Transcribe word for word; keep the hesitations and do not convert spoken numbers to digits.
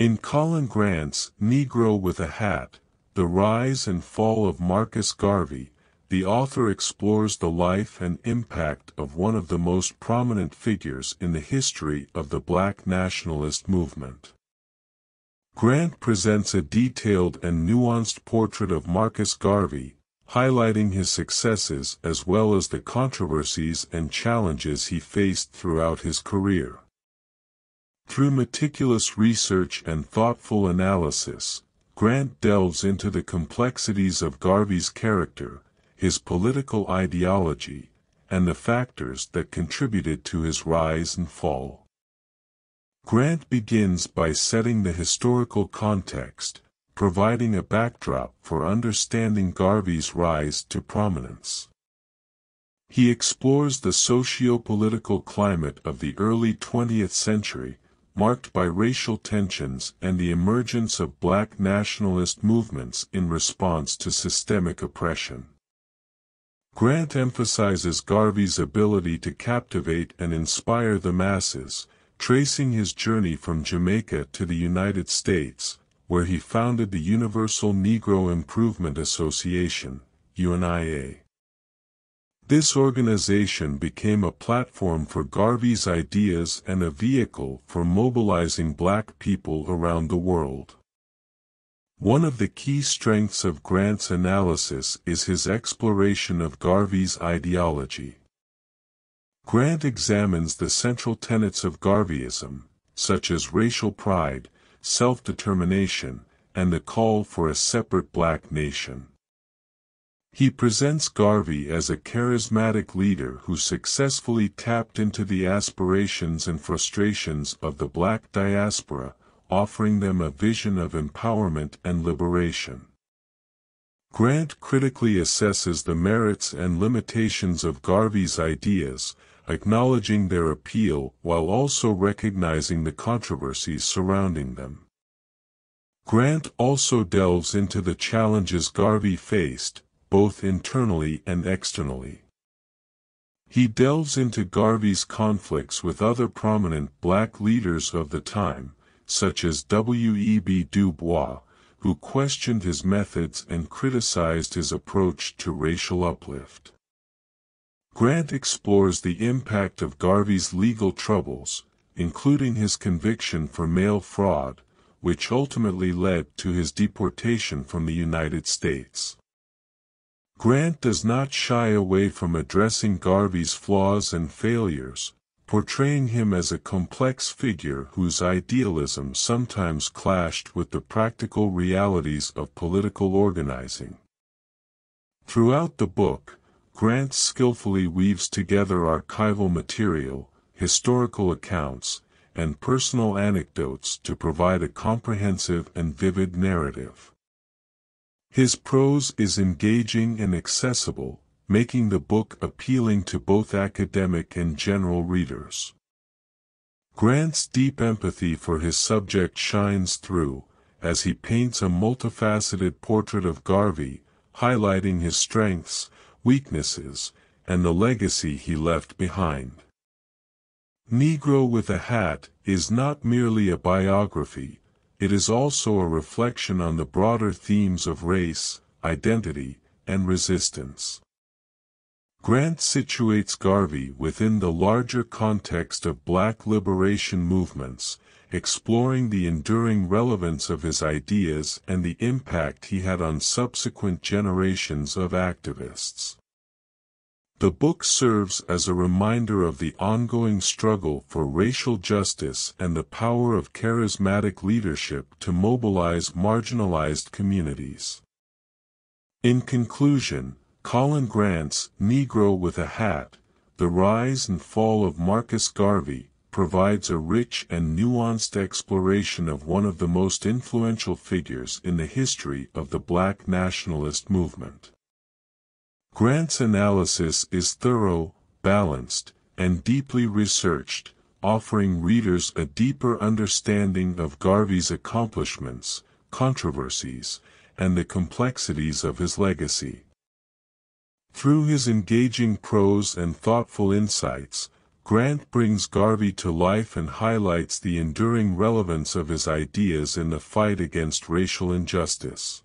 In Colin Grant's Negro with a Hat, The Rise and Fall of Marcus Garvey, the author explores the life and impact of one of the most prominent figures in the history of the Black nationalist movement. Grant presents a detailed and nuanced portrait of Marcus Garvey, highlighting his successes as well as the controversies and challenges he faced throughout his career. Through meticulous research and thoughtful analysis, Grant delves into the complexities of Garvey's character, his political ideology, and the factors that contributed to his rise and fall. Grant begins by setting the historical context, providing a backdrop for understanding Garvey's rise to prominence. He explores the socio-political climate of the early twentieth century, marked by racial tensions and the emergence of Black nationalist movements in response to systemic oppression. Grant emphasizes Garvey's ability to captivate and inspire the masses, tracing his journey from Jamaica to the United States, where he founded the Universal Negro Improvement Association, U N I A. This organization became a platform for Garvey's ideas and a vehicle for mobilizing Black people around the world. One of the key strengths of Grant's analysis is his exploration of Garvey's ideology. Grant examines the central tenets of Garveyism, such as racial pride, self-determination, and the call for a separate Black nation. He presents Garvey as a charismatic leader who successfully tapped into the aspirations and frustrations of the Black diaspora, offering them a vision of empowerment and liberation. Grant critically assesses the merits and limitations of Garvey's ideas, acknowledging their appeal while also recognizing the controversies surrounding them. Grant also delves into the challenges Garvey faced, both internally and externally. He delves into Garvey's conflicts with other prominent Black leaders of the time, such as W E B Du Bois, who questioned his methods and criticized his approach to racial uplift. Grant explores the impact of Garvey's legal troubles, including his conviction for mail fraud, which ultimately led to his deportation from the United States. Grant does not shy away from addressing Garvey's flaws and failures, portraying him as a complex figure whose idealism sometimes clashed with the practical realities of political organizing. Throughout the book, Grant skillfully weaves together archival material, historical accounts, and personal anecdotes to provide a comprehensive and vivid narrative. His prose is engaging and accessible, making the book appealing to both academic and general readers. Grant's deep empathy for his subject shines through, as he paints a multifaceted portrait of Garvey, highlighting his strengths, weaknesses, and the legacy he left behind. Negro with a Hat is not merely a biography, it is also a reflection on the broader themes of race, identity, and resistance. Grant situates Garvey within the larger context of Black liberation movements, exploring the enduring relevance of his ideas and the impact he had on subsequent generations of activists. The book serves as a reminder of the ongoing struggle for racial justice and the power of charismatic leadership to mobilize marginalized communities. In conclusion, Colin Grant's Negro with a Hat, The Rise and Fall of Marcus Garvey, provides a rich and nuanced exploration of one of the most influential figures in the history of the Black nationalist movement. Grant's analysis is thorough, balanced, and deeply researched, offering readers a deeper understanding of Garvey's accomplishments, controversies, and the complexities of his legacy. Through his engaging prose and thoughtful insights, Grant brings Garvey to life and highlights the enduring relevance of his ideas in the fight against racial injustice.